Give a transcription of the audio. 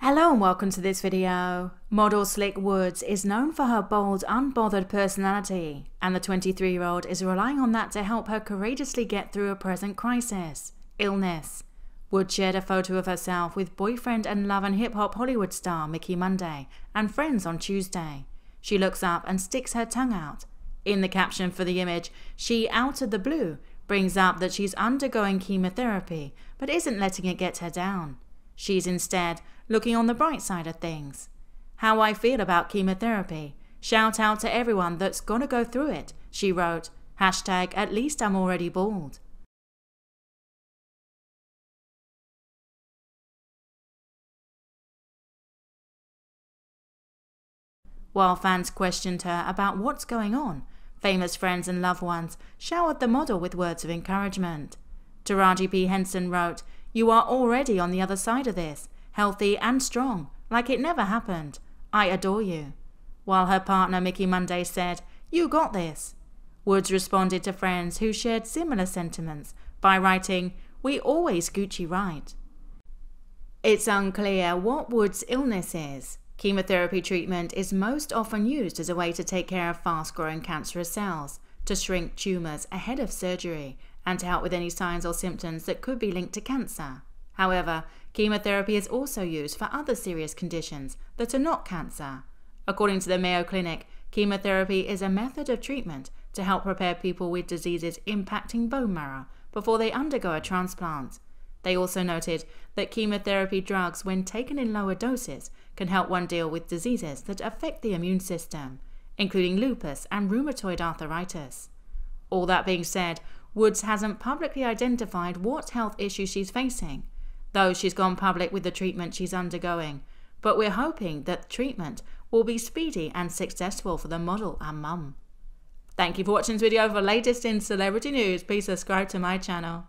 Hello and welcome to this video. Model Slick Woods is known for her bold, unbothered personality, and the 23-year-old is relying on that to help her courageously get through a present crisis, illness. Woods shared a photo of herself with boyfriend and Love and Hip Hop Hollywood star Micky Munday and friends on Tuesday. She looks up and sticks her tongue out. In the caption for the image, she, out of the blue, brings up that she's undergoing chemotherapy but isn't letting it get her down. She's instead looking on the bright side of things. How I feel about chemotherapy. Shout out to everyone that's gonna go through it, she wrote. Hashtag at least I'm already bald. While fans questioned her about what's going on, famous friends and loved ones showered the model with words of encouragement. Taraji P. Henson wrote, "You are already on the other side of this, healthy and strong, like it never happened. I adore you." While her partner Micky Munday said, "You got this." Woods responded to friends who shared similar sentiments by writing, "We always Gucci right." It's unclear what Woods' illness is. Chemotherapy treatment is most often used as a way to take care of fast-growing cancerous cells, to shrink tumours ahead of surgery, and to help with any signs or symptoms that could be linked to cancer. However, chemotherapy is also used for other serious conditions that are not cancer. According to the Mayo Clinic, chemotherapy is a method of treatment to help prepare people with diseases impacting bone marrow before they undergo a transplant. They also noted that chemotherapy drugs, when taken in lower doses, can help one deal with diseases that affect the immune system, including lupus and rheumatoid arthritis. All that being said, Woods hasn't publicly identified what health issues she's facing, though she's gone public with the treatment she's undergoing. But we're hoping that the treatment will be speedy and successful for the model and mum. Thank you for watching this video. For the latest in celebrity news, please subscribe to my channel.